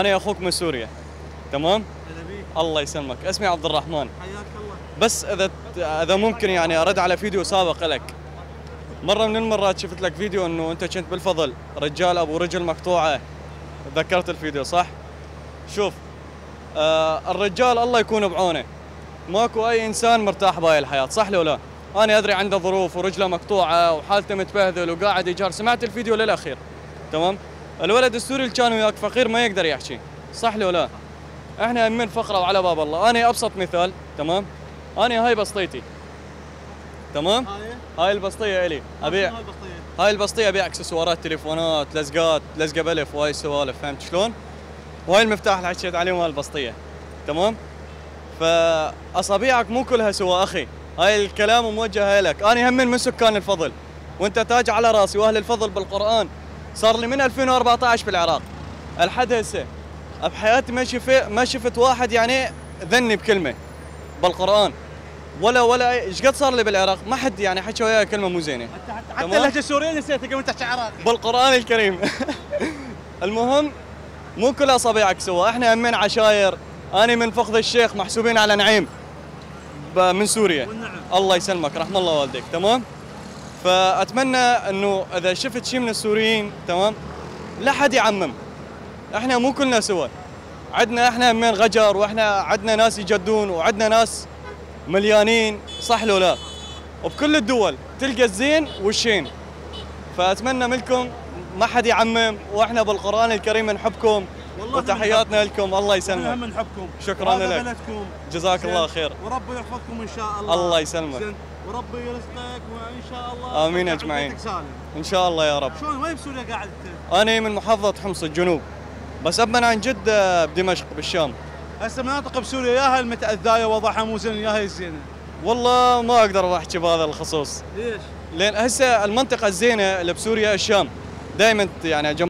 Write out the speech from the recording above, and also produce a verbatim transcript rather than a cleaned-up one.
انا اخوك من سوريا، تمام؟ الله يسلمك، اسمي عبد الرحمن. حياك الله. بس اذا اذا ممكن يعني ارد على فيديو سابق لك. مره من المرات شفت لك فيديو انه انت كنت بالفضل رجال ابو رجل مقطوعه، تذكرت الفيديو صح؟ شوف آه الرجال الله يكون بعونه، ماكو اي انسان مرتاح بهاي الحياه، صح لو لا؟ انا ادري عنده ظروف ورجله مقطوعه وحالته متبهذل وقاعد ايجار، سمعت الفيديو للاخير، تمام؟ الولد السوري اللي كان وياك فقير ما يقدر يحكي، صح لو لا؟ احنا من فقره وعلى باب الله. انا ابسط مثال، تمام؟ انا هاي بسطيتي، تمام؟ هاي البسطيه الي ابيع، هاي البسطيه ابيع اكسسوارات، تليفونات، لزقات، لزقه بلف وهاي السوالف، فهمت شلون؟ وهاي المفتاح اللي حكيت عليه مال البسطيه، تمام؟ فاصابيعك مو كلها سوا اخي، هاي الكلام موجه لك. انا هم من سكان الفضل وانت تاج على راسي، واهل الفضل بالقران صار لي من ألفين وأربعطعش بالعراق لحد هسه بحياتي ما شفت ما شفت واحد يعني ذني بكلمه بالقران، ولا ولا ايش قد صار لي بالعراق ما حد يعني حكى وياي كلمه مو زينه، حتى حتى اللهجه السوريه نسيتها قبل تحكي عراقي بالقران الكريم. المهم مو كل اصابعك سوا، احنا همين عشاير. انا من فخذ الشيخ، محسوبين على نعيم من سوريا. الله يسلمك، رحم الله والديك، تمام؟ فاتمنى انه اذا شفت شيء من السوريين، تمام؟ لا حد يعمم، احنا مو كلنا سوا، عندنا احنا همين غجر، واحنا عندنا ناس يجدون، وعندنا ناس مليانين، صح لو لا؟ وبكل الدول تلقى الزين والشين. فاتمنى منكم ما حد يعمم، واحنا بالقران الكريم نحبكم، وتحياتنا لكم. الله يسلمك، هم نحبكم، شكرا لك، جزاك الله خير، وربي يحفظكم ان شاء الله. الله يسلمك، وربي يرزقك وان شاء الله. امين اجمعين ان شاء الله يا رب. شلون وين بسوريا قاعد انت؟ انا من محافظه حمص الجنوب، بس ابمن عن جده بدمشق بالشام. هسه مناطق بسوريا ياها المتاذيه وضعها مو زين، ياها الزينه. والله ما اقدر احكي بهذا الخصوص. ليش؟ لان هسه المنطقه الزينه اللي بسوريا الشام دائما يعني